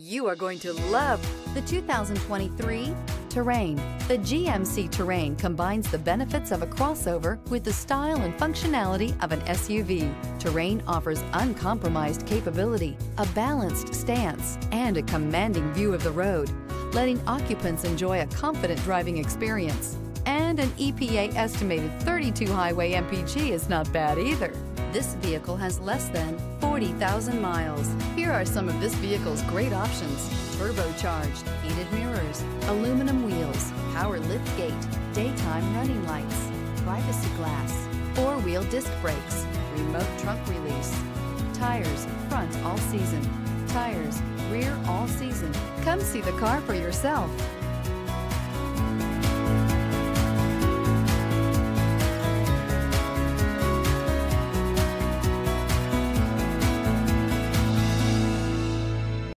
You are going to love the 2023 Terrain. The GMC Terrain combines the benefits of a crossover with the style and functionality of an SUV. Terrain offers uncompromised capability, a balanced stance, and a commanding view of the road, letting occupants enjoy a confident driving experience. And an EPA-estimated 32 highway MPG is not bad either. This vehicle has less than 40,000 miles. Here are some of this vehicle's great options: turbocharged, heated mirrors, aluminum wheels, power liftgate, daytime running lights, privacy glass, four-wheel disc brakes, remote trunk release, tires front all season, tires rear all season. Come see the car for yourself.